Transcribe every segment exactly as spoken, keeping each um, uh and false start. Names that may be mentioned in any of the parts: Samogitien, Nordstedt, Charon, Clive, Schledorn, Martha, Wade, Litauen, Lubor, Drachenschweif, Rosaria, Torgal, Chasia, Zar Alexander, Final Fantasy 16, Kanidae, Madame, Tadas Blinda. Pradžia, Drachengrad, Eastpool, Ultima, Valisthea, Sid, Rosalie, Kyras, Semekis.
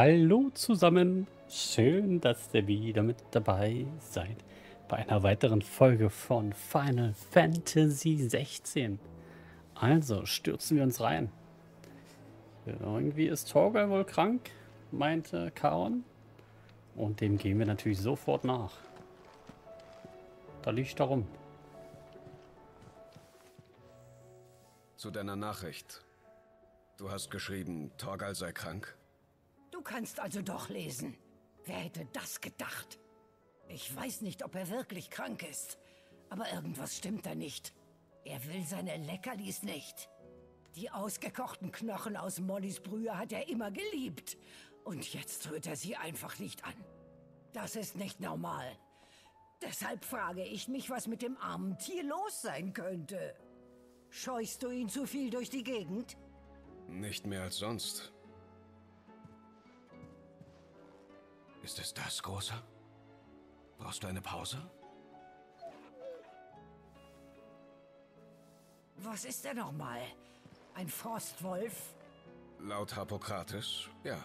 Hallo zusammen, schön, dass ihr wieder mit dabei seid bei einer weiteren Folge von Final Fantasy sechzehn. Also stürzen wir uns rein. Irgendwie ist Torgal wohl krank, meinte Charon. Und dem gehen wir natürlich sofort nach. Da liegt er rum. Zu deiner Nachricht. Du hast geschrieben, Torgal sei krank. Du kannst also doch lesen. Wer hätte das gedacht? Ich weiß nicht, ob er wirklich krank ist, aber irgendwas stimmt da nicht. Er will seine Leckerlis nicht. Die ausgekochten Knochen aus Mollys Brühe hat er immer geliebt. Und jetzt rührt er sie einfach nicht an. Das ist nicht normal. Deshalb frage ich mich, was mit dem armen Tier los sein könnte. Scheuchst du ihn zu viel durch die Gegend? Nicht mehr als sonst. Ist es das, Großer? Brauchst du eine Pause? Was ist er nochmal? Ein Frostwolf? Laut Hippokrates, ja.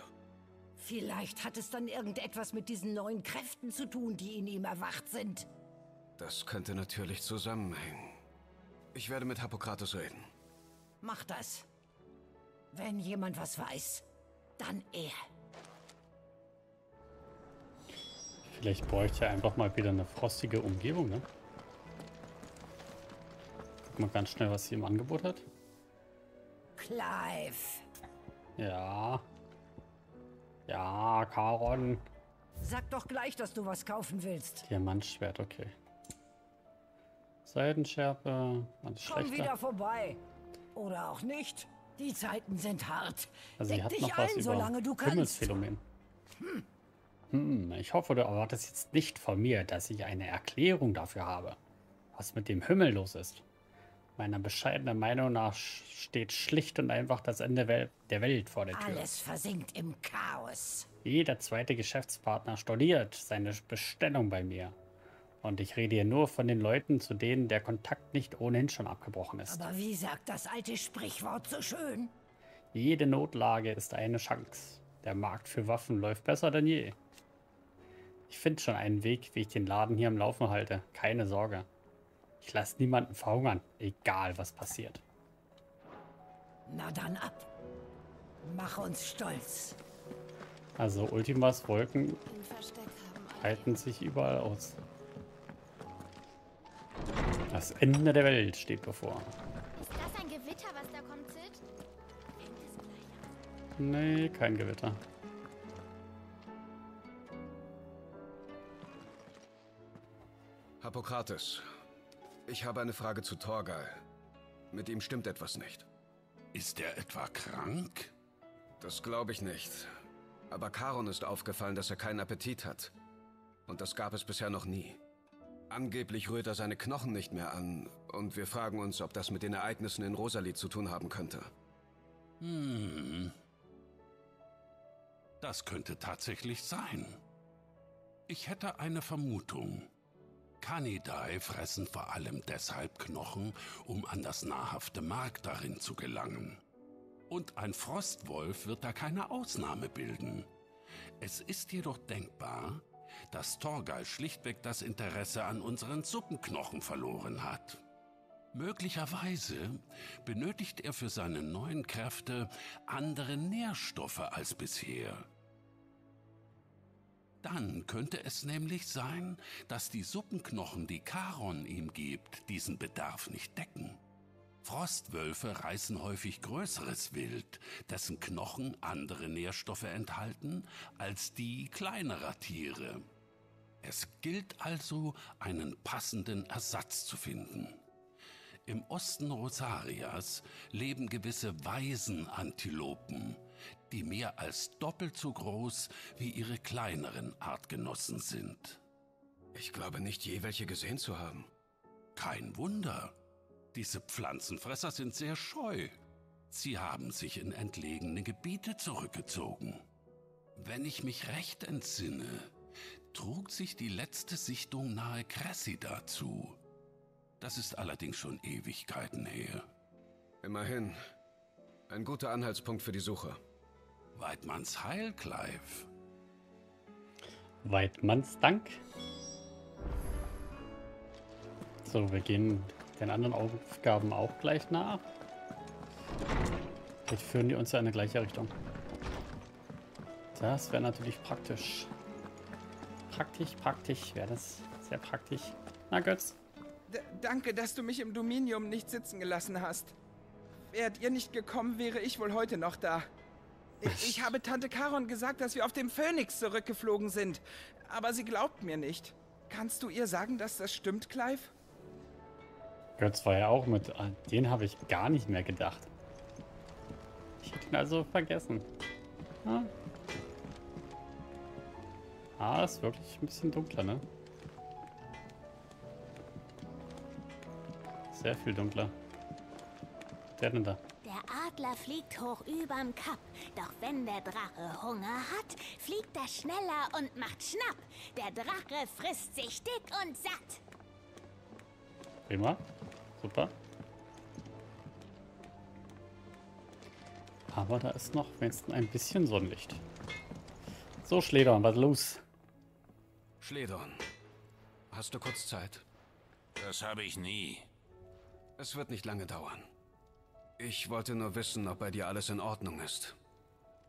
Vielleicht hat es dann irgendetwas mit diesen neuen Kräften zu tun, die in ihm erwacht sind. Das könnte natürlich zusammenhängen. Ich werde mit Hippokrates reden. Mach das. Wenn jemand was weiß, dann er. Vielleicht bräuchte er einfach mal wieder eine frostige Umgebung, ne? Guck mal ganz schnell, was sie im Angebot hat. Clive. Ja. Ja, Charon. Sag doch gleich, dass du was kaufen willst. Diamantschwert, okay. Seidenschärpe. Komm wieder vorbei. Oder auch nicht. Die Zeiten sind hart. Also sie hat noch was über Himmelsphänomen. Hm. Hm, ich hoffe, du erwartest jetzt nicht von mir, dass ich eine Erklärung dafür habe, was mit dem Himmel los ist. Meiner bescheidenen Meinung nach steht schlicht und einfach das Ende der Welt vor der Tür. Alles versinkt im Chaos. Jeder zweite Geschäftspartner storniert seine Bestellung bei mir. Und ich rede hier nur von den Leuten, zu denen der Kontakt nicht ohnehin schon abgebrochen ist. Aber wie sagt das alte Sprichwort so schön? Jede Notlage ist eine Chance. Der Markt für Waffen läuft besser denn je. Ich finde schon einen Weg, wie ich den Laden hier am Laufen halte. Keine Sorge. Ich lasse niemanden verhungern, egal was passiert. Na dann ab. Mach uns stolz. Also Ultimas Wolken halten sich überall aus. Das Ende der Welt steht bevor. Ist das ein Gewitter, was da kommt, Sid? Nee, kein Gewitter. Hippokrates, ich habe eine Frage zu Torgal. Mit ihm stimmt etwas nicht. Ist er etwa krank? Das glaube ich nicht. Aber Charon ist aufgefallen, dass er keinen Appetit hat. Und das gab es bisher noch nie. Angeblich rührt er seine Knochen nicht mehr an. Und wir fragen uns, ob das mit den Ereignissen in Rosalie zu tun haben könnte. Hm. Das könnte tatsächlich sein. Ich hätte eine Vermutung. Kanidae fressen vor allem deshalb Knochen, um an das nahrhafte Mark darin zu gelangen. Und ein Frostwolf wird da keine Ausnahme bilden. Es ist jedoch denkbar, dass Torgal schlichtweg das Interesse an unseren Suppenknochen verloren hat. Möglicherweise benötigt er für seine neuen Kräfte andere Nährstoffe als bisher. Dann könnte es nämlich sein, dass die Suppenknochen, die Charon ihm gibt, diesen Bedarf nicht decken. Frostwölfe reißen häufig größeres Wild, dessen Knochen andere Nährstoffe enthalten als die kleinerer Tiere. Es gilt also, einen passenden Ersatz zu finden. Im Osten Rosarias leben gewisse Waisenantilopen, die mehr als doppelt so groß wie ihre kleineren Artgenossen sind. Ich glaube nicht, je welche gesehen zu haben. Kein Wunder. Diese Pflanzenfresser sind sehr scheu. Sie haben sich in entlegene Gebiete zurückgezogen. Wenn ich mich recht entsinne, trug sich die letzte Sichtung nahe Cressida zu. Das ist allerdings schon Ewigkeiten her. Immerhin. Ein guter Anhaltspunkt für die Suche. Weidmanns Heil, Clive. Weidmanns Dank. So, wir gehen den anderen Aufgaben auch gleich nach. Vielleicht führen die uns ja in die gleiche Richtung. Das wäre natürlich praktisch. Praktisch, praktisch wäre das. Sehr praktisch. Na, Götz. D- danke, dass du mich im Dominium nicht sitzen gelassen hast. Wärt ihr nicht gekommen, wäre ich wohl heute noch da. Ich, ich habe Tante Charon gesagt, dass wir auf dem Phönix zurückgeflogen sind. Aber sie glaubt mir nicht. Kannst du ihr sagen, dass das stimmt, Clive? Götz war ja auch mit. An den habe ich gar nicht mehr gedacht. Ich hätte ihn also vergessen. Hm? Ah, ist wirklich ein bisschen dunkler, ne? Sehr viel dunkler. Der denn da? Der Adler fliegt hoch überm Kap. Doch wenn der Drache Hunger hat, fliegt er schneller und macht Schnapp. Der Drache frisst sich dick und satt. Prima. Super. Aber da ist noch wenigstens ein bisschen Sonnenlicht. So, Schledorn, was los? Schledorn, hast du kurz Zeit? Das habe ich nie. Es wird nicht lange dauern. Ich wollte nur wissen, ob bei dir alles in Ordnung ist.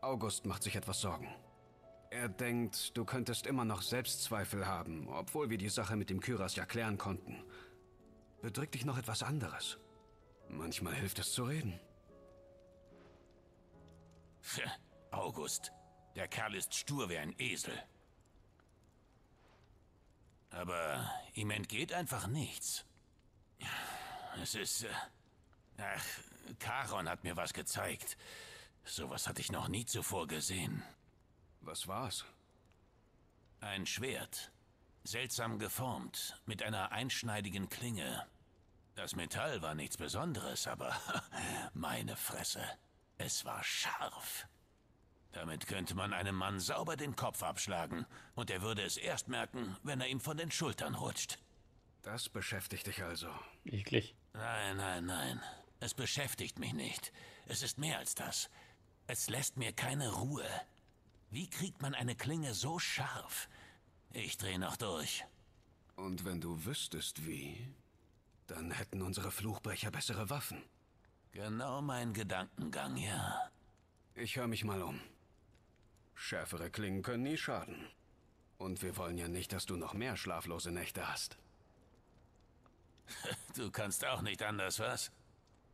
August macht sich etwas Sorgen. Er denkt, du könntest immer noch Selbstzweifel haben, obwohl wir die Sache mit dem Kyras ja klären konnten. Bedrückt dich noch etwas anderes. Manchmal hilft es zu reden. August, der Kerl ist stur wie ein Esel. Aber ihm entgeht einfach nichts. Es ist... Äh, ach, Charon hat mir was gezeigt. Sowas hatte ich noch nie zuvor gesehen. Was war's? Ein Schwert. Seltsam geformt, mit einer einschneidigen Klinge. Das Metall war nichts Besonderes, aber meine Fresse. Es war scharf. Damit könnte man einem Mann sauber den Kopf abschlagen und er würde es erst merken, wenn er ihm von den Schultern rutscht. Das beschäftigt dich also. Eklig. Nein, nein, nein. Es beschäftigt mich nicht. Es ist mehr als das. Es lässt mir keine Ruhe. Wie kriegt man eine Klinge so scharf? Ich drehe noch durch. Und wenn du wüsstest, wie, dann hätten unsere Fluchbrecher bessere Waffen. Genau mein Gedankengang, ja. Ich höre mich mal um. Schärfere Klingen können nie schaden. Und wir wollen ja nicht, dass du noch mehr schlaflose Nächte hast. Du kannst auch nicht anders, was?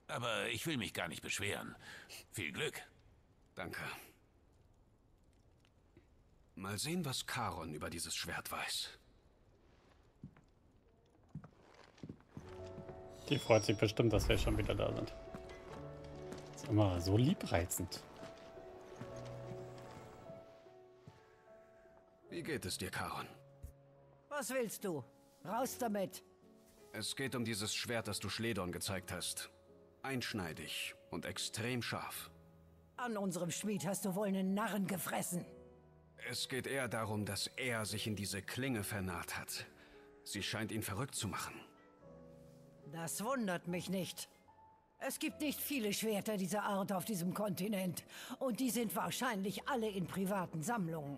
Aber ich will mich gar nicht beschweren. Viel Glück. Danke. Mal sehen, was Charon über dieses Schwert weiß. Die freut sich bestimmt, dass wir schon wieder da sind. Ist immer so liebreizend. Wie geht es dir, Charon? Was willst du? Raus damit! Es geht um dieses Schwert, das du Schledorn gezeigt hast. Einschneidig und extrem scharf. An unserem Schmied hast du wohl einen Narren gefressen. Es geht eher darum, dass er sich in diese Klinge vernarrt hat. Sie scheint ihn verrückt zu machen. Das wundert mich nicht. Es gibt nicht viele Schwerter dieser Art auf diesem Kontinent. Und die sind wahrscheinlich alle in privaten Sammlungen.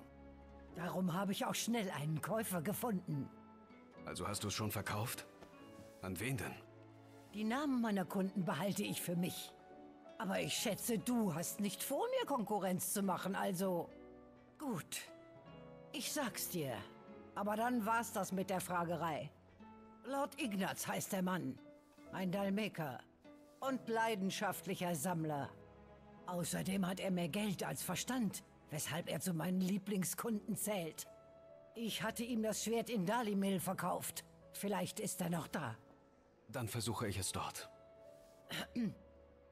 Darum habe ich auch schnell einen Käufer gefunden. Also hast du es schon verkauft? An wen denn? Die Namen meiner Kunden behalte ich für mich. Aber ich schätze, du hast nicht vor, mir Konkurrenz zu machen, also... Gut. Ich sag's dir. Aber dann war's das mit der Fragerei. Lord Ignaz heißt der Mann. Ein Dhalmeker. Und leidenschaftlicher Sammler. Außerdem hat er mehr Geld als Verstand, weshalb er zu meinen Lieblingskunden zählt. Ich hatte ihm das Schwert in Dalimil verkauft. Vielleicht ist er noch da. Dann versuche ich es dort.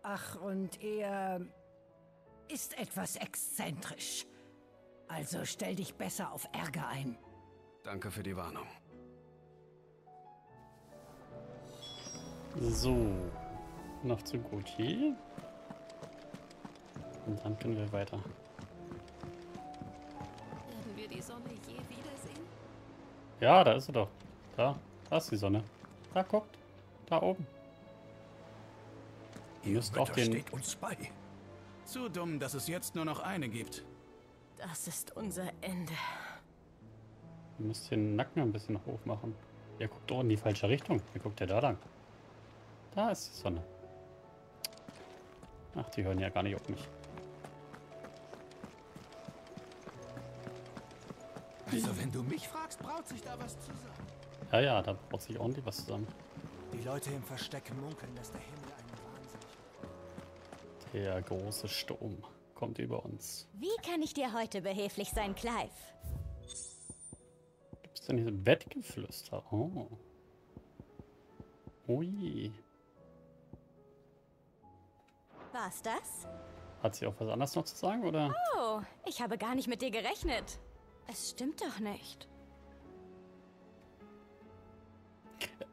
Ach, und er ist etwas exzentrisch. Also stell dich besser auf Ärger ein. Danke für die Warnung. So, noch zu Gucci. Und dann können wir weiter. Werden wir die Sonne je wiedersehen? Ja, da ist sie doch. Da, da ist die Sonne. Da guckt, da oben. Ihr müsst auf den. Steht uns bei. Zu dumm, dass es jetzt nur noch eine gibt. Das ist unser Ende. Wir müssen den Nacken ein bisschen nach oben machen. Er guckt doch in die falsche Richtung. Er guckt ja da lang. Da ist die Sonne. Ach, die hören ja gar nicht auf mich. Also wenn du mich fragst, braut sich da was zusammen. Ja, ja, da braut sich ordentlich was zusammen. Die Leute im Versteck munkeln, dass der Himmel einen Wahnsinn. Der große Sturm kommt über uns. Wie kann ich dir heute behilflich sein, Clive? Gibt's denn hier Wettgeflüster? Oh. Ui. War's das? Hat sie auch was anderes noch zu sagen, oder? Oh, ich habe gar nicht mit dir gerechnet. Es stimmt doch nicht.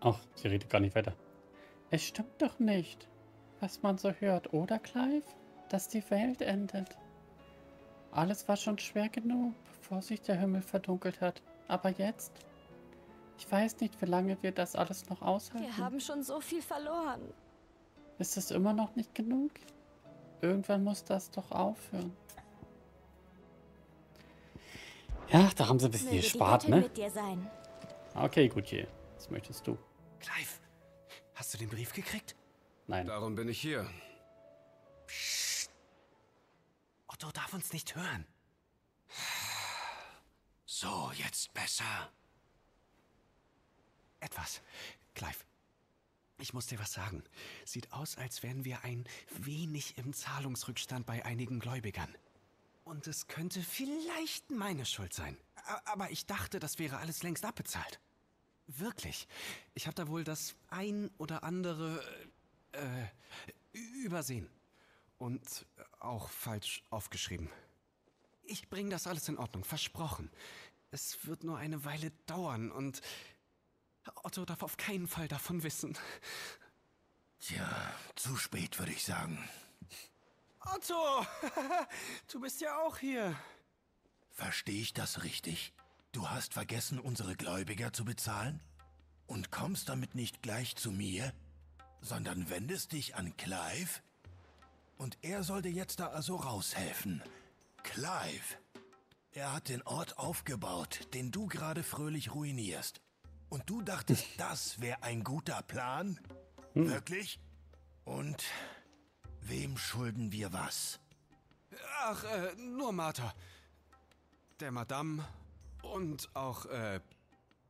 Ach, sie redet gar nicht weiter. Es stimmt doch nicht, was man so hört, oder Clive? Dass die Welt endet. Alles war schon schwer genug, bevor sich der Himmel verdunkelt hat. Aber jetzt? Ich weiß nicht, wie lange wir das alles noch aushalten. Wir haben schon so viel verloren. Ist es immer noch nicht genug? Irgendwann muss das doch aufhören. Ja, da haben sie ein bisschen Möge gespart, ne? Mit dir sein. Okay, gut, je. Was möchtest du? Clive, hast du den Brief gekriegt? Nein. Darum bin ich hier. Psst. Otto darf uns nicht hören. So, jetzt besser. Etwas. Clive, ich muss dir was sagen. Sieht aus, als wären wir ein wenig im Zahlungsrückstand bei einigen Gläubigern. Und es könnte vielleicht meine Schuld sein. Aber ich dachte, das wäre alles längst abbezahlt. Wirklich. Ich habe da wohl das ein oder andere äh, übersehen. Und auch falsch aufgeschrieben. Ich bringe das alles in Ordnung, versprochen. Es wird nur eine Weile dauern und Otto darf auf keinen Fall davon wissen. Tja, zu spät, würde ich sagen. Otto, du bist ja auch hier. Verstehe ich das richtig? Du hast vergessen, unsere Gläubiger zu bezahlen? Und kommst damit nicht gleich zu mir, sondern wendest dich an Clive? Und er soll dir jetzt da also raushelfen. Clive, er hat den Ort aufgebaut, den du gerade fröhlich ruinierst. Und du dachtest, das wäre ein guter Plan? Hm. Wirklich? Und... wem schulden wir was? Ach, äh, nur Martha. Der Madame und auch, äh,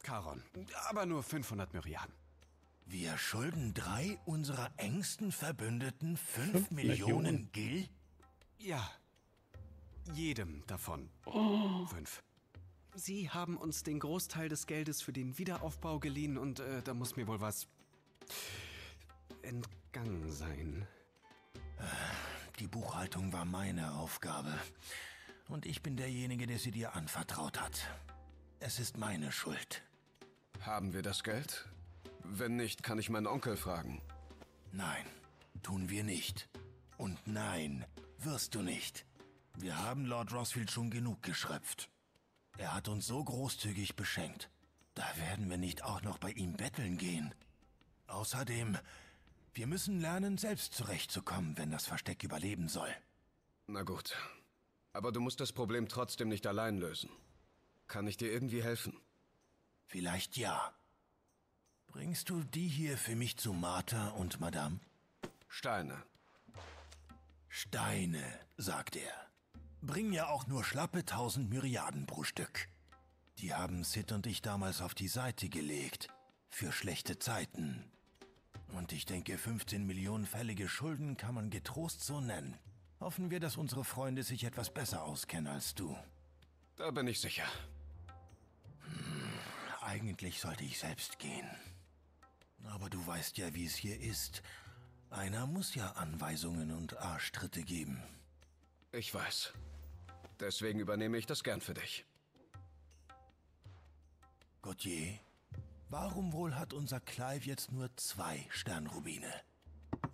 Charon. Aber nur fünfhundert Myriaden. Wir schulden drei unserer engsten Verbündeten fünf Millionen Gil? Ja. Jedem davon. Oh. Fünf. Sie haben uns den Großteil des Geldes für den Wiederaufbau geliehen und, äh, da muss mir wohl was entgangen sein. Die Buchhaltung war meine Aufgabe. Und ich bin derjenige, der sie dir anvertraut hat. Es ist meine Schuld. Haben wir das Geld? Wenn nicht, kann ich meinen Onkel fragen. Nein, tun wir nicht. Und nein, wirst du nicht. Wir haben Lord Rosfield schon genug geschröpft. Er hat uns so großzügig beschenkt. Da werden wir nicht auch noch bei ihm betteln gehen. Außerdem... wir müssen lernen, selbst zurechtzukommen, wenn das Versteck überleben soll. Na gut. Aber du musst das Problem trotzdem nicht allein lösen. Kann ich dir irgendwie helfen? Vielleicht ja. Bringst du die hier für mich zu Martha und Madame? Steine. Steine, sagt er. Bring ja auch nur schlappe tausend Myriaden pro Stück. Die haben Sid und ich damals auf die Seite gelegt. Für schlechte Zeiten. Und ich denke, fünfzehn Millionen fällige Schulden kann man getrost so nennen. Hoffen wir, dass unsere Freunde sich etwas besser auskennen als du. Da bin ich sicher. Hm, eigentlich sollte ich selbst gehen. Aber du weißt ja, wie es hier ist. Einer muss ja Anweisungen und Arschtritte geben. Ich weiß. Deswegen übernehme ich das gern für dich. Gottier. Warum wohl hat unser Clive jetzt nur zwei Sternrubine?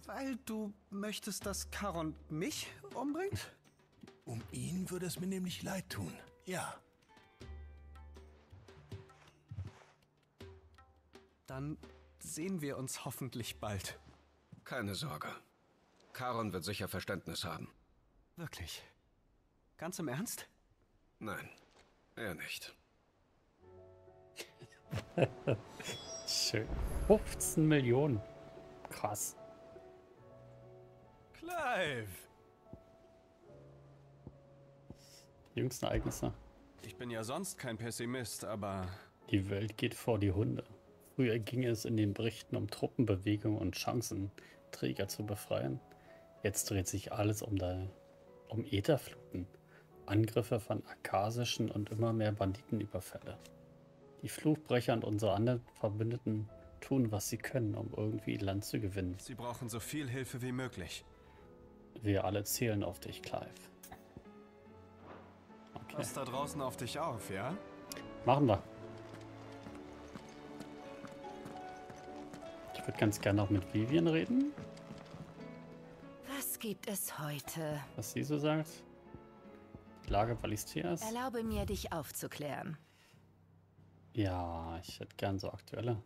Weil du möchtest, dass Charon mich umbringt? Um ihn würde es mir nämlich leid tun, ja. Dann sehen wir uns hoffentlich bald. Keine Sorge. Charon wird sicher Verständnis haben. Wirklich? Ganz im Ernst? Nein, er nicht. Schön. fünfzehn Millionen. Krass. Clive! Die jüngsten Ereignisse. Ich bin ja sonst kein Pessimist, aber... Die Welt geht vor die Hunde. Früher ging es in den Berichten um Truppenbewegungen und Chancen, Träger zu befreien. Jetzt dreht sich alles um, der, um Ätherfluten. Angriffe von arkasischen und immer mehr Banditenüberfälle. Die Flugbrecher und unsere anderen Verbündeten tun, was sie können, um irgendwie Land zu gewinnen. Sie brauchen so viel Hilfe wie möglich. Wir alle zählen auf dich, Clive. Okay. Pass da draußen auf dich auf, ja? Machen wir. Ich würde ganz gerne auch mit Vivian reden. Was gibt es heute? Was sie so sagt? Die Lage Valistheas? Erlaube mir, dich aufzuklären. Ja, ich hätte gern so aktuelle.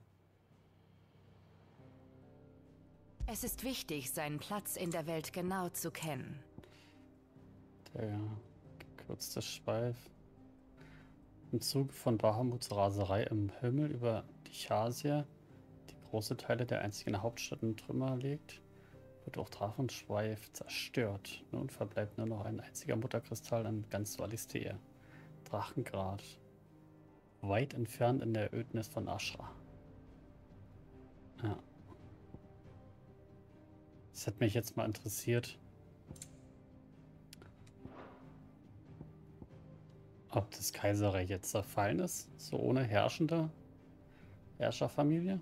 Es ist wichtig, seinen Platz in der Welt genau zu kennen. Der gekürzte Schweif. Im Zuge von Bahamuts Raserei im Himmel über die Chasia, die große Teile der einzigen Hauptstadt in Trümmer legt, wird auch Drachenschweif zerstört. Nun verbleibt nur noch ein einziger Mutterkristall an ganz Valisthea. Drachengrad. Weit entfernt in der Ödnis von Aschra. Ja. Das hat mich jetzt mal interessiert. Ob das Kaiserreich jetzt zerfallen ist? So ohne herrschende Herrscherfamilie?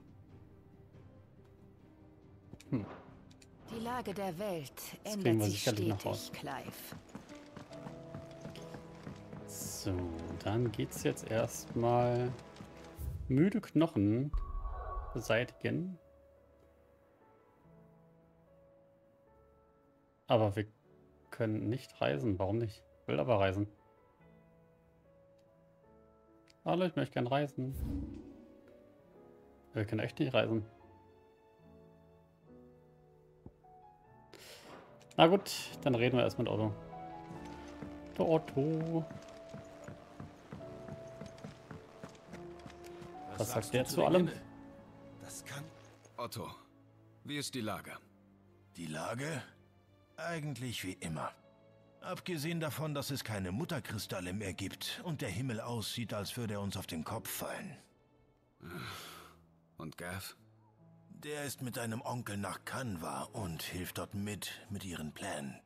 Hm. Die Lage der Welt ändert sich stetig, Clive. So, dann geht's jetzt erstmal müde Knochen beseitigen. Aber wir können nicht reisen. Warum nicht? Ich will aber reisen. Hallo, ich möchte gern reisen. Wir können echt nicht reisen. Na gut, dann reden wir erst mit Otto. Der Otto. Was, Was sagt der zu allem? Das kann... Otto, wie ist die Lage? Die Lage? Eigentlich wie immer. Abgesehen davon, dass es keine Mutterkristalle mehr gibt und der Himmel aussieht, als würde er uns auf den Kopf fallen. Und Gav? Der ist mit einem Onkel nach Canva und hilft dort mit, mit ihren Plänen.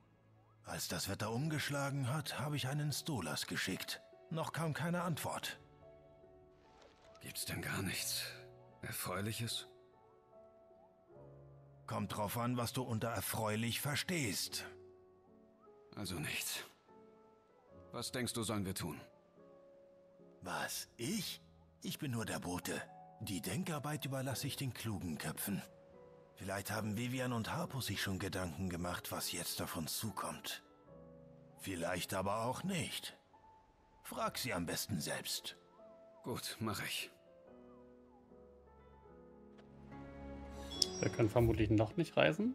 Als das Wetter umgeschlagen hat, habe ich einen Stolas geschickt. Noch kam keine Antwort. Gibt's denn gar nichts Erfreuliches? Kommt drauf an, was du unter erfreulich verstehst. Also nichts. Was denkst du, sollen wir tun? Was? Ich? Ich bin nur der Bote. Die Denkarbeit überlasse ich den klugen Köpfen. Vielleicht haben Vivian und Harpo sich schon Gedanken gemacht, was jetzt auf uns zukommt. Vielleicht aber auch nicht. Frag sie am besten selbst. Gut, mache ich. Wir können vermutlich noch nicht reisen.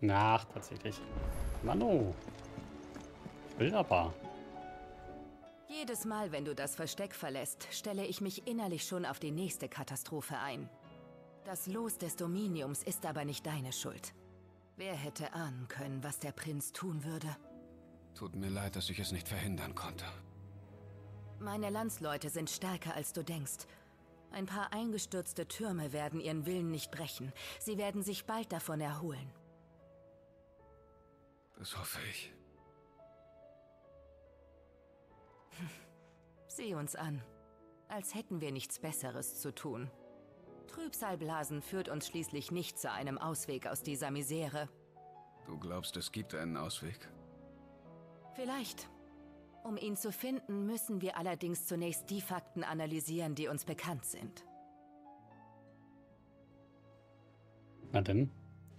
Na, tatsächlich. Mano. Ich will aber. Jedes Mal, wenn du das Versteck verlässt, stelle ich mich innerlich schon auf die nächste Katastrophe ein. Das Los des Dominiums ist aber nicht deine Schuld. Wer hätte ahnen können, was der Prinz tun würde? Tut mir leid, dass ich es nicht verhindern konnte. Meine Landsleute sind stärker, als du denkst. Ein paar eingestürzte Türme werden ihren Willen nicht brechen. Sie werden sich bald davon erholen. Das hoffe ich. Sieh uns an. Als hätten wir nichts Besseres zu tun. Trübsalblasen führt uns schließlich nicht zu einem Ausweg aus dieser Misere. Du glaubst, es gibt einen Ausweg? Vielleicht. Um ihn zu finden, müssen wir allerdings zunächst die Fakten analysieren, die uns bekannt sind. Na denn,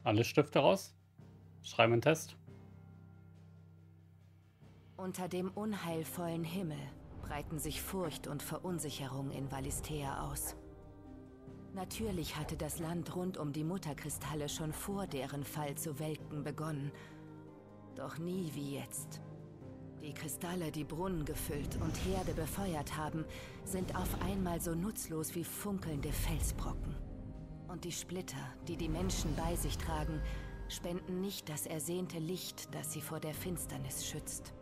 alle Stifte raus? Schreiben einen Test. Unter dem unheilvollen Himmel breiten sich Furcht und Verunsicherung in Valisthea aus. Natürlich hatte das Land rund um die Mutterkristalle schon vor deren Fall zu welken begonnen. Doch nie wie jetzt. Die Kristalle, die Brunnen gefüllt und Herde befeuert haben, sind auf einmal so nutzlos wie funkelnde Felsbrocken. Und die Splitter, die die Menschen bei sich tragen, spenden nicht das ersehnte Licht, das sie vor der Finsternis schützt.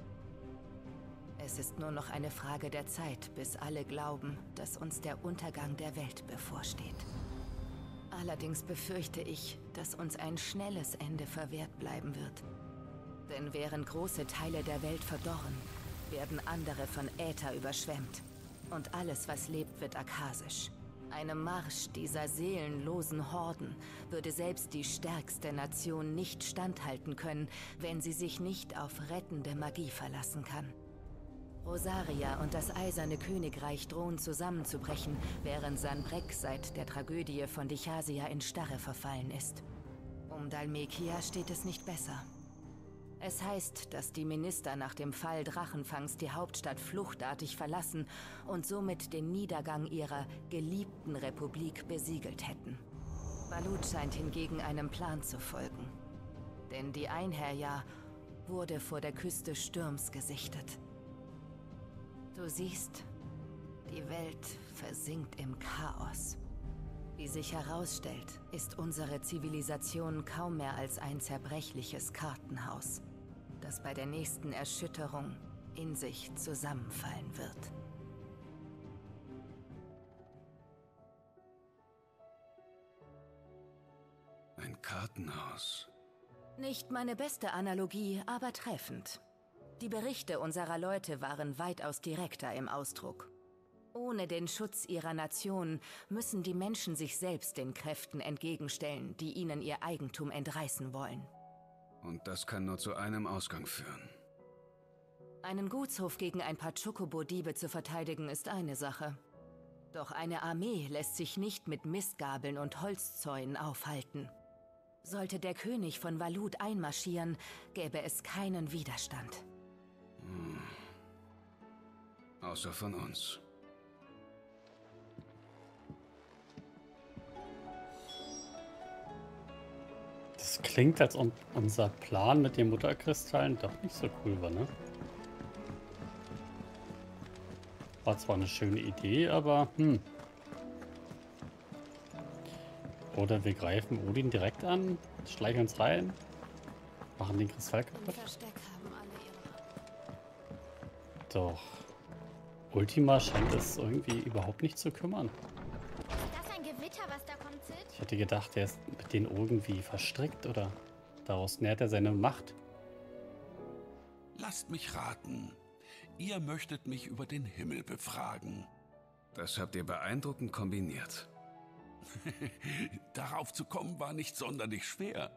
Es ist nur noch eine Frage der Zeit, bis alle glauben, dass uns der Untergang der Welt bevorsteht. Allerdings befürchte ich, dass uns ein schnelles Ende verwehrt bleiben wird. Denn während große Teile der Welt verdorren, werden andere von Äther überschwemmt. Und alles, was lebt, wird akasisch. Eine Marsch dieser seelenlosen Horden würde selbst die stärkste Nation nicht standhalten können, wenn sie sich nicht auf rettende Magie verlassen kann. Rosaria und das Eiserne Königreich drohen zusammenzubrechen, während Sanbreque seit der Tragödie von Dichasia in Starre verfallen ist. Um Dhalmekia steht es nicht besser. Es heißt, dass die Minister nach dem Fall Drachenfangs die Hauptstadt fluchtartig verlassen und somit den Niedergang ihrer geliebten Republik besiegelt hätten. Waluth scheint hingegen einem Plan zu folgen. Denn die Einherja wurde vor der Küste Stürms gesichtet. Du siehst, die Welt versinkt im Chaos. Wie sich herausstellt, ist unsere Zivilisation kaum mehr als ein zerbrechliches Kartenhaus, das bei der nächsten Erschütterung in sich zusammenfallen wird. Ein Kartenhaus? Nicht meine beste Analogie, aber treffend. Die Berichte unserer Leute waren weitaus direkter im Ausdruck. Ohne den Schutz ihrer Nation müssen die Menschen sich selbst den Kräften entgegenstellen, die ihnen ihr Eigentum entreißen wollen. Und das kann nur zu einem Ausgang führen. Einen Gutshof gegen ein paar Chocobo-Diebe zu verteidigen, ist eine Sache. Doch eine Armee lässt sich nicht mit Mistgabeln und Holzzäunen aufhalten. Sollte der König von Waluth einmarschieren, gäbe es keinen Widerstand. Hm. Außer von uns. Das klingt, als ob unser Plan mit den Mutterkristallen doch nicht so cool war, ne? War zwar eine schöne Idee, aber hm. Oder wir greifen Odin direkt an, schleichen uns rein, machen den Kristall kaputt. Doch Ultima scheint es irgendwie überhaupt nicht zu kümmern. Ich hätte gedacht, er ist mit denen irgendwie verstrickt oder daraus nährt er seine Macht. Lasst mich raten. Ihr möchtet mich über den Himmel befragen. Das habt ihr beeindruckend kombiniert. Darauf zu kommen war nicht sonderlich schwer,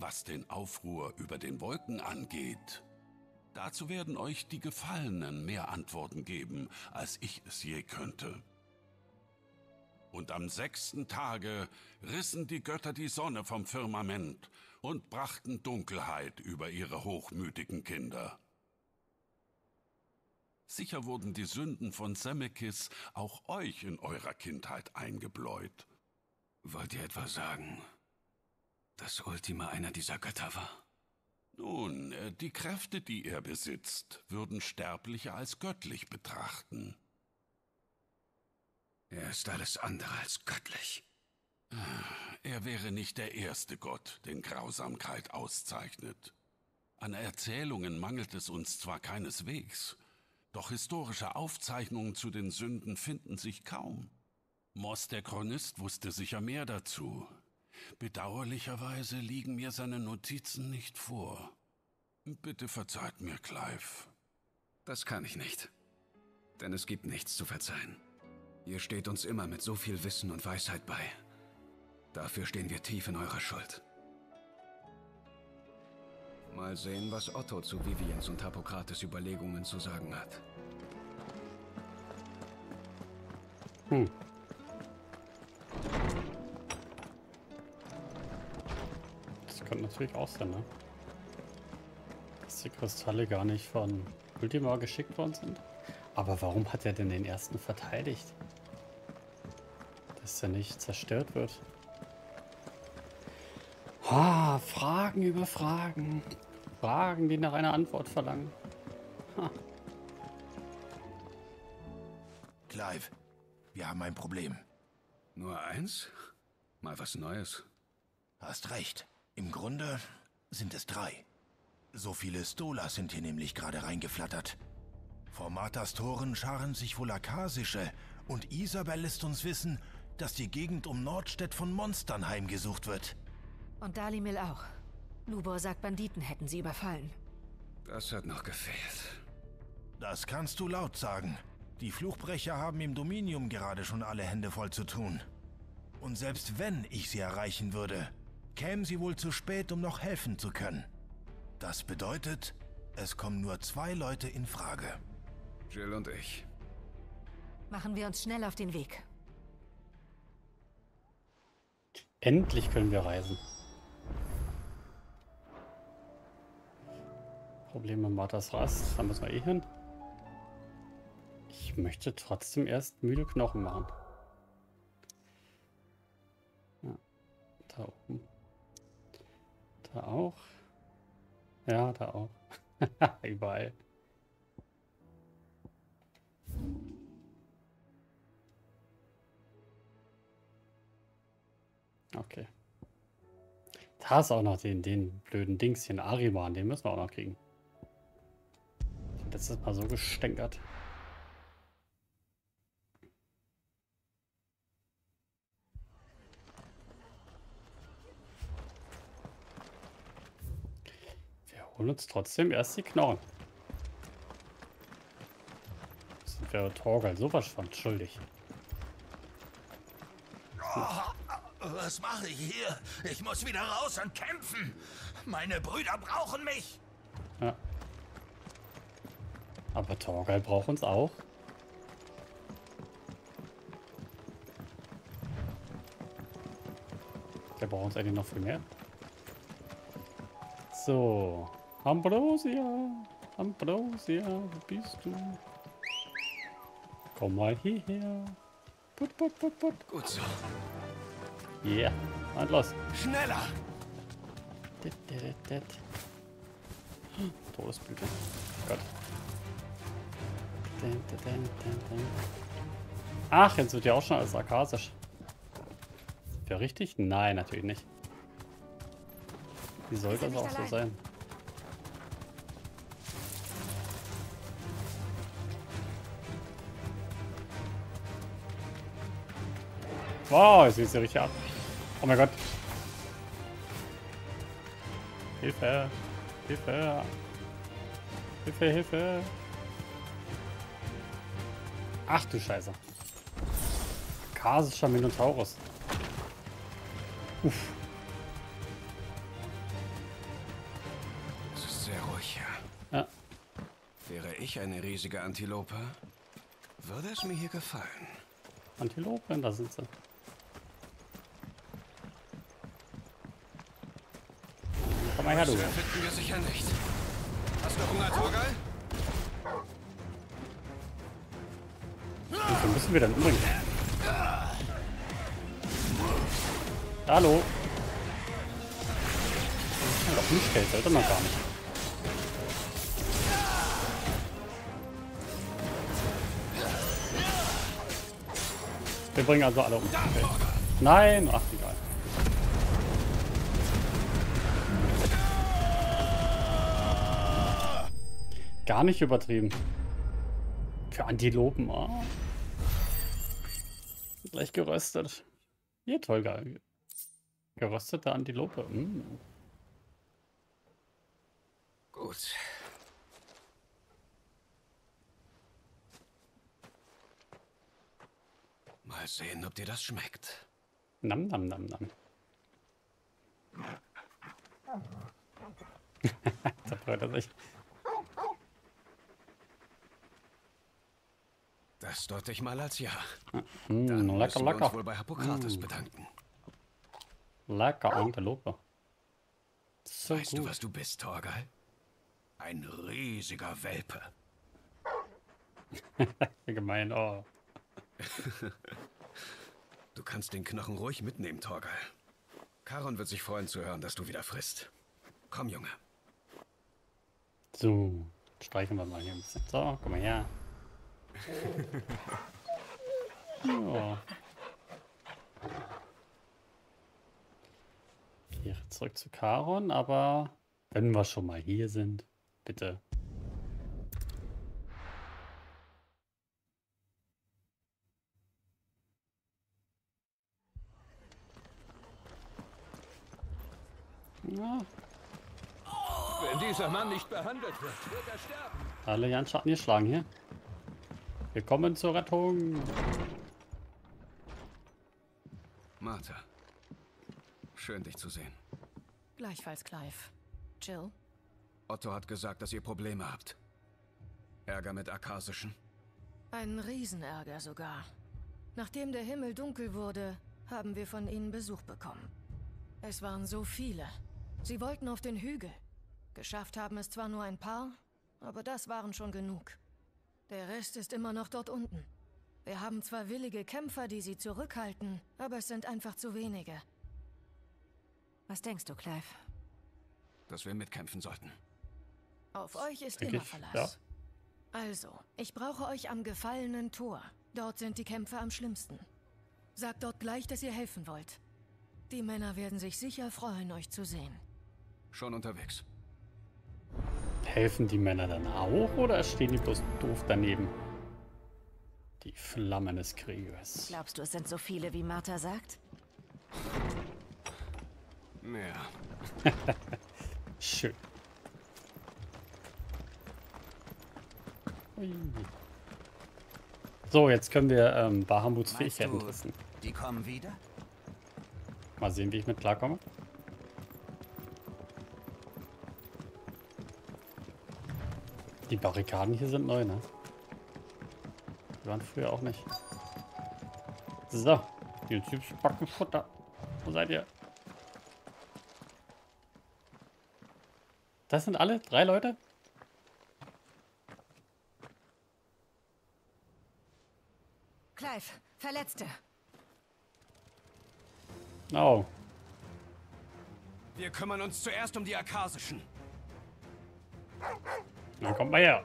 was den Aufruhr über den Wolken angeht. Dazu werden euch die Gefallenen mehr Antworten geben, als ich es je könnte. Und am sechsten Tage rissen die Götter die Sonne vom Firmament und brachten Dunkelheit über ihre hochmütigen Kinder. Sicher wurden die Sünden von Semekis auch euch in eurer Kindheit eingebläut. Wollt ihr etwa sagen, dass Ultima einer dieser Götter war? Nun, die Kräfte, die er besitzt, würden Sterbliche als göttlich betrachten. Er ist alles andere als göttlich. Er wäre nicht der erste Gott, den Grausamkeit auszeichnet. An Erzählungen mangelt es uns zwar keineswegs, doch historische Aufzeichnungen zu den Sünden finden sich kaum. Moss, der Chronist, wusste sicher mehr dazu. Bedauerlicherweise liegen mir seine Notizen nicht vor. Bitte verzeiht mir, Clive. Das kann ich nicht, denn es gibt nichts zu verzeihen. Ihr steht uns immer mit so viel Wissen und Weisheit bei. Dafür stehen wir tief in eurer Schuld. Mal sehen, was Otto zu Vivians und Hippokrates Überlegungen zu sagen hat. Hm. Das könnte natürlich auch sein, ne? Dass die Kristalle gar nicht von Ultima geschickt worden sind. Aber warum hat er denn den ersten verteidigt? Dass er nicht zerstört wird. Ah, Fragen über Fragen. Fragen, die nach einer Antwort verlangen. Ha. Clive, wir haben ein Problem. Nur eins? Mal was Neues. Hast recht. Im Grunde sind es drei. So viele Stolas sind hier nämlich gerade reingeflattert. Vor Marthas Toren scharen sich wohl Akasische und Isabel lässt uns wissen, dass die Gegend um Nordstedt von Monstern heimgesucht wird. Und Dalimil auch. Lubor sagt, Banditen hätten sie überfallen. Das hat noch gefehlt. Das kannst du laut sagen. Die Fluchbrecher haben im Dominium gerade schon alle Hände voll zu tun. Und selbst wenn ich sie erreichen würde, kämen sie wohl zu spät, um noch helfen zu können. Das bedeutet, es kommen nur zwei Leute in Frage. Jill und ich. Machen wir uns schnell auf den Weg. Endlich können wir reisen. Problem mit Marthas Rast, da müssen wir eh hin. Ich möchte trotzdem erst müde Knochen machen. Ja, da oben. Da auch. Ja, da auch. Überall. Okay. Da ist auch noch den, den blöden Dingschen Ariman, den müssen wir auch noch kriegen. Letztes Mal so gestänkert. Wir holen uns trotzdem erst die Knochen. Das wäre Torgal sowas von schuldig. Oh, was mache ich hier? Ich muss wieder raus und kämpfen. Meine Brüder brauchen mich. Ja. Aber Torgal braucht uns auch. Der braucht uns eigentlich noch viel mehr. So. Ambrosia. Ambrosia, wo bist du? Komm mal hierher. Put, put, put, put. Gut so. Yeah. Und los. Schneller. Det, det, det. Todesblüte. Gott. Ach, jetzt wird ja auch schon alles arkasisch. Ist ja richtig? Nein, natürlich nicht. Wie sollte das auch so sein? Wow, jetzt geht's ja richtig ab. Oh mein Gott. Hilfe. Hilfe. Hilfe, Hilfe. Ach du Scheiße. Kasischer Minotaurus. Uff. Es ist sehr ruhig hier. Ja. Wäre ich eine riesige Antilope, würde es mir hier gefallen. Antilopen, da sind sie. Komm mal her, du. Das finden wir sicher nicht. Hast du Hunger, Torgal? Wieso müssen wir dann umbringen? Hallo! Das ist doch nicht Geld, sollte man gar nicht. Wir bringen also alle um. Okay. Nein! Ach, egal. Gar nicht übertrieben. Für Antilopen, ah. Oh. Gleich geröstet. Hier, toll geil. Geröstete Antilope. Mm. Gut. Mal sehen, ob dir das schmeckt. Nam, nam, nam, nam. Da freut er sich. Das deute ich mal als ja. Mm, dann lecker, müssen wir lecker. Uns wohl bei Hippokrates mm. bedanken. Lecker Antilope. So weißt gut. du, was du bist, Torgal? Ein riesiger Welpe. Gemein, oh. Du kannst den Knochen ruhig mitnehmen, Torgal. Charon wird sich freuen zu hören, dass du wieder frisst. Komm, Junge. So, streichen wir mal hier ein bisschen. So, komm mal her. Ja. Hier zurück zu Charon, aber wenn wir schon mal hier sind, bitte. Ja. Wenn dieser Mann nicht behandelt wird, wird er sterben. Alle ganz Schatten geschlagen hier. Wir kommen zur Rettung. Martha, schön dich zu sehen. Gleichfalls, Clive. Jill? Otto hat gesagt, dass ihr Probleme habt. Ärger mit Arkasischen? Einen Riesenärger sogar. Nachdem der Himmel dunkel wurde, haben wir von ihnen Besuch bekommen. Es waren so viele. Sie wollten auf den Hügel. Geschafft haben es zwar nur ein paar, aber das waren schon genug. Der Rest ist immer noch dort unten. Wir haben zwar willige Kämpfer, die sie zurückhalten, aber es sind einfach zu wenige. Was denkst du, Clive? Dass wir mitkämpfen sollten. Auf euch ist immer Verlass. Ja. Also, ich brauche euch am gefallenen Tor. Dort sind die Kämpfer am schlimmsten. Sagt dort gleich, dass ihr helfen wollt. Die Männer werden sich sicher freuen, euch zu sehen. Schon unterwegs. Helfen die Männer dann auch, oder stehen die bloß doof daneben? Die Flammen des Krieges. Glaubst du, es sind so viele, wie Martha sagt? Ja. Schön. Ui. So, jetzt können wir ähm, Bahamuts Fähigkeiten testen. Die kommen wieder? Mal sehen, wie ich mit klarkomme. Die Barrikaden hier sind neu, ne? Die waren früher auch nicht. So, die Typs backen Futter. Wo seid ihr? Das sind alle drei Leute? Clive, Verletzte. Oh. Wir kümmern uns zuerst um die Arkasischen. Na, kommt mal her.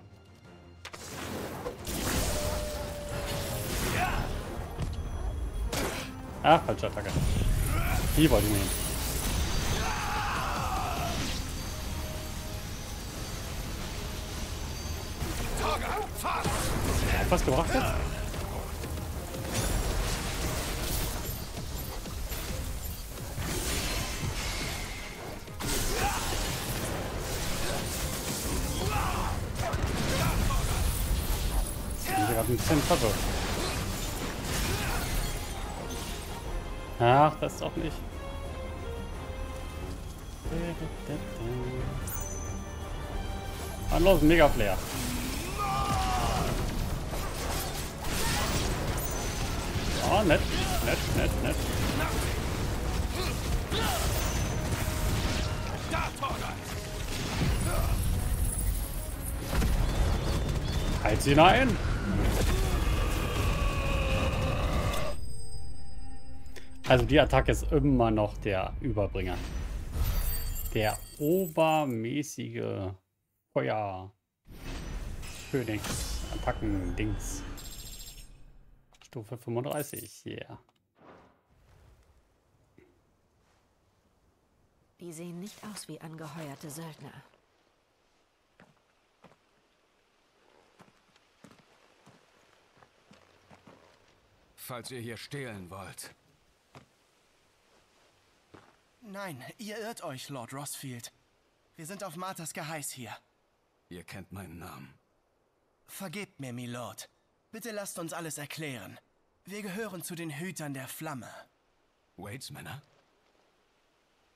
Ah, falsche Attacke. Die wollte ich nehmen. Was gebracht jetzt? Ein bisschen verwirrt. Ach, das ist auch nicht. Dann los, Megaflare. Oh, nett, nett, nett, nett. Halt sie ein! Also die Attacke ist immer noch der Überbringer. Der obermäßige Feuer Phönix Attacken Dings. Stufe fünfunddreißig, yeah. Die sehen nicht aus wie angeheuerte Söldner. Falls ihr hier stehlen wollt. Nein, ihr irrt euch, Lord Rosfield. Wir sind auf Marthas Geheiß hier. Ihr kennt meinen Namen. Vergebt mir, Milord. Bitte lasst uns alles erklären. Wir gehören zu den Hütern der Flamme. Wades Männer?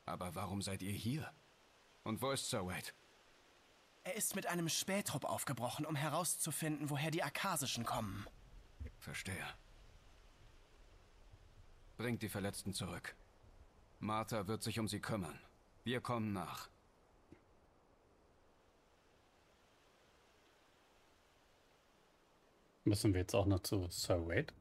Aber warum seid ihr hier? Und wo ist Sir Wade? Er ist mit einem Spähtrupp aufgebrochen, um herauszufinden, woher die Arkasischen kommen. Verstehe. Bringt die Verletzten zurück. Martha wird sich um sie kümmern. Wir kommen nach. Müssen wir jetzt auch noch zu Sir Wade?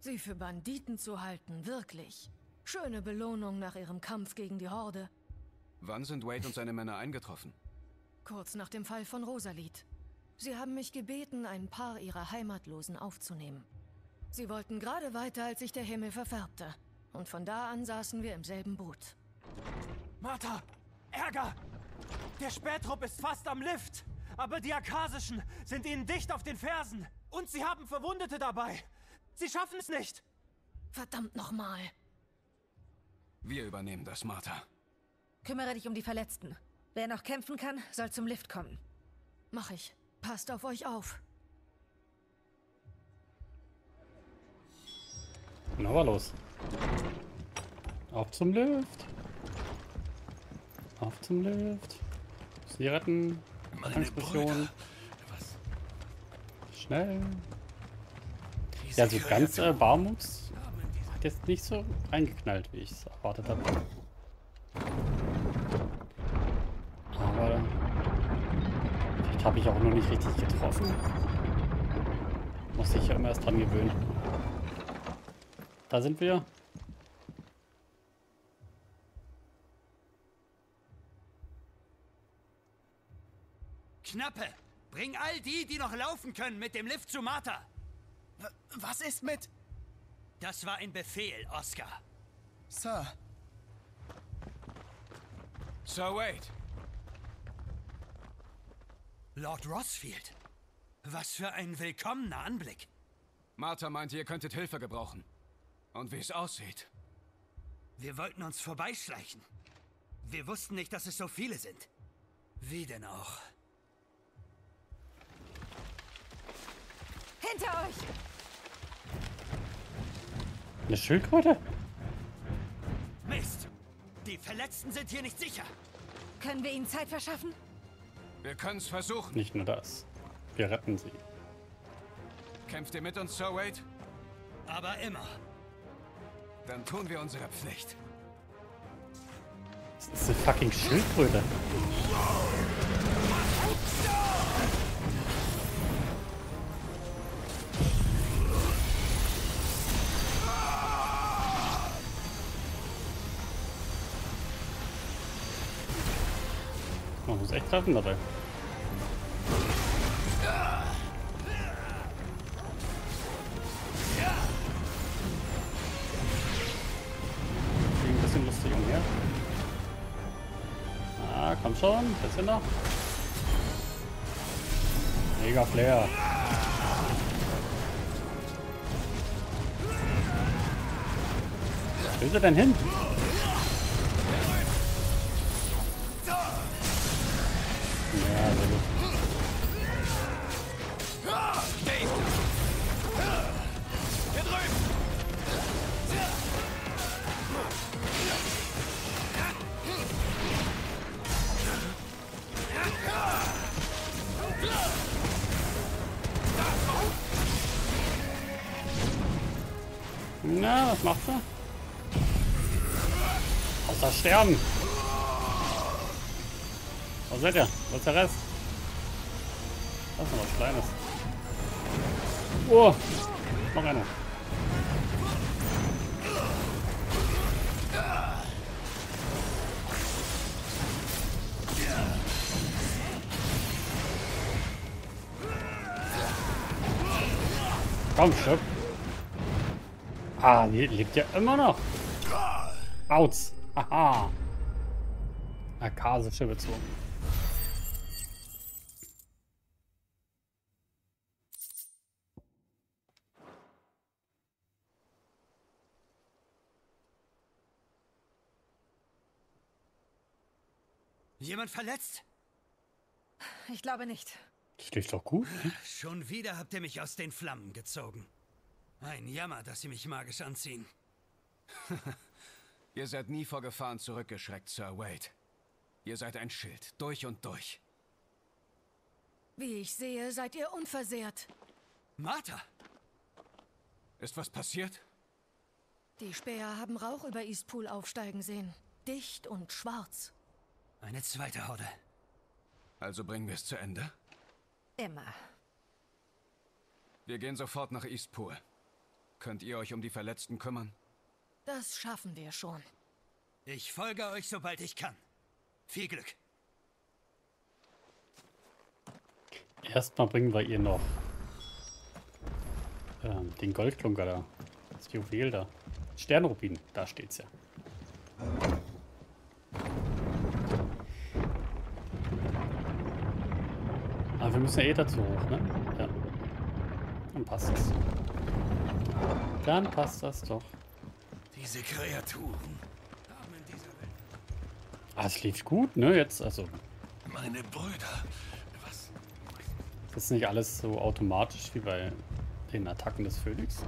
Sie sie für Banditen zu halten, wirklich. Schöne Belohnung nach ihrem Kampf gegen die Horde. Wann sind Wade und seine Männer eingetroffen? Kurz nach dem Fall von Rosalie. Sie haben mich gebeten, ein paar ihrer Heimatlosen aufzunehmen. Sie wollten gerade weiter, als sich der Himmel verfärbte. Und von da an saßen wir im selben Boot. Martha! Ärger! Der Spähtrupp ist fast am Lift! Aber die Arkasischen sind ihnen dicht auf den Fersen! Und sie haben Verwundete dabei! Sie schaffen es nicht! Verdammt nochmal! Wir übernehmen das, Martha. Kümmere dich um die Verletzten. Wer noch kämpfen kann, soll zum Lift kommen. Mach ich. Passt auf euch auf. Na, aber los. Auf zum Lift. Auf zum Lift. Sie retten. Transmission. Schnell. Ja, so ganz äh, Barmuts hat jetzt nicht so reingeknallt, wie ich es erwartet habe. Aber vielleicht habe ich auch noch nicht richtig getroffen. Muss ich ja immer erst dran gewöhnen. Da sind wir. Knappe, bring all die, die noch laufen können, mit dem Lift zu Martha. W- was ist mit... Das war ein Befehl, Oscar. Sir. Sir Wade. Lord Rosfield. Was für ein willkommener Anblick. Martha meinte, ihr könntet Hilfe gebrauchen. Und wie es aussieht. Wir wollten uns vorbeischleichen. Wir wussten nicht, dass es so viele sind. Wie denn auch? Hinter euch! Eine Schildkröte? Mist! Die Verletzten sind hier nicht sicher. Können wir ihnen Zeit verschaffen? Wir können es versuchen. Nicht nur das. Wir retten sie. Kämpft ihr mit uns, Sir Wade? Aber immer. Dann tun wir unsere Pflicht. Das ist eine fucking Schildkröte. Man muss echt treffen dabei. Komm schon, bisschen noch. Megaflare. Wo ist er denn hin? Ja, sehr gut. Na, was macht er? Außer sterben! Wo seid ihr? Wo ist der Rest? Das ist noch was Kleines. Oh! Noch einer. Komm, stirb. Ah, die lebt ja immer noch. Outs. Haha. Arkasische bezogen. Jemand verletzt? Ich glaube nicht. Das klingt doch gut. Hm? Schon wieder habt ihr mich aus den Flammen gezogen. Ein Jammer, dass sie mich magisch anziehen. Ihr seid nie vor Gefahren zurückgeschreckt, Sir Wade. Ihr seid ein Schild, durch und durch. Wie ich sehe, seid ihr unversehrt. Martha! Ist was passiert? Die Späher haben Rauch über Eastpool aufsteigen sehen. Dicht und schwarz. Eine zweite Horde. Also bringen wir es zu Ende? Immer. Wir gehen sofort nach Eastpool. Könnt ihr euch um die Verletzten kümmern? Das schaffen wir schon. Ich folge euch, sobald ich kann. Viel Glück. Erstmal bringen wir ihr noch ähm, den Goldklunker da. Das Juwel da. Sternrubin, da steht's ja. Aber wir müssen ja eh dazu hoch, ne? Ja. Dann passt das. Dann passt das doch. Diese Kreaturen. Ah, es lief gut, ne? Jetzt, also. Meine Brüder. Was? Das ist nicht alles so automatisch wie bei den Attacken des Phönix.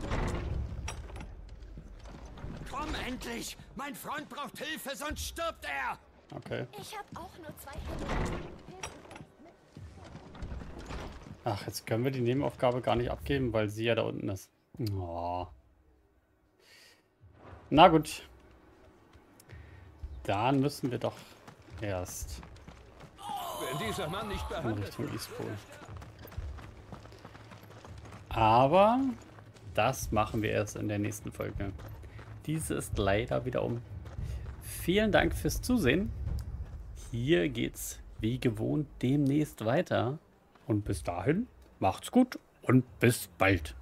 Komm endlich! Mein Freund braucht Hilfe, sonst stirbt er! Okay. Ich hab auch nur zwei Hände. Ach, jetzt können wir die Nebenaufgabe gar nicht abgeben, weil sie ja da unten ist. Oh. Na gut. Dann müssen wir doch erst wenn dieser Mann nicht in Richtung Eastpool. Aber das machen wir erst in der nächsten Folge. Diese ist leider wieder um. Vielen Dank fürs Zusehen. Hier geht's wie gewohnt demnächst weiter. Und bis dahin macht's gut und bis bald.